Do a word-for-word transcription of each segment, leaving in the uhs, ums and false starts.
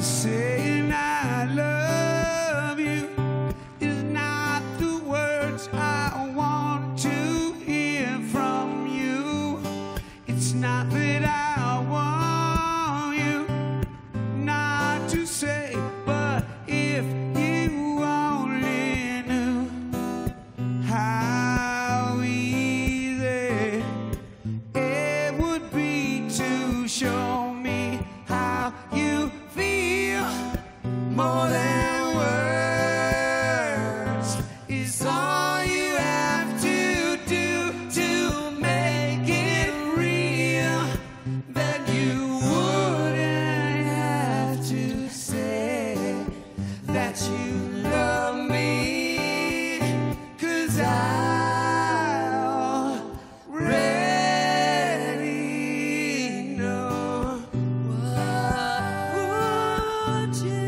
Saying I love you is not the words I want to hear from you. It's not that I want you not to say, but if you only knew how easy it would be to show me how you feel. More than words is all you have to do to make it real, that you wouldn't have to say that you love me, 'cause I already know what you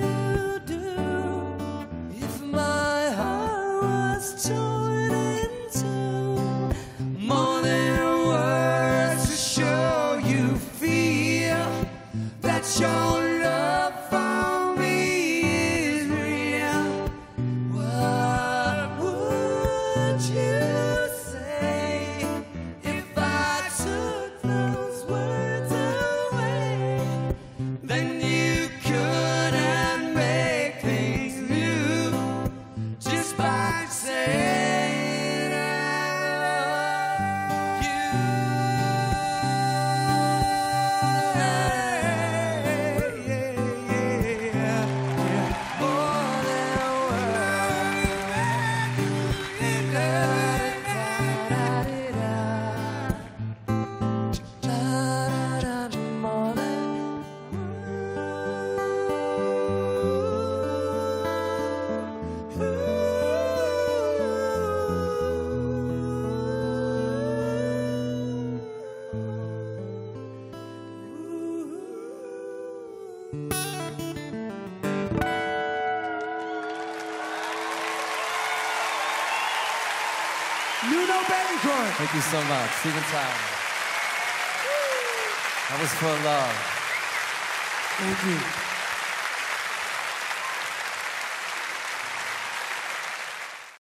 torn in two. More than words to show you feel that your love for me is real. What would you say if I took those words away? Then you couldn't make things new just by saying Nuno Bettencourt. Thank you so much, Steven Tyler. That was for love. Thank you.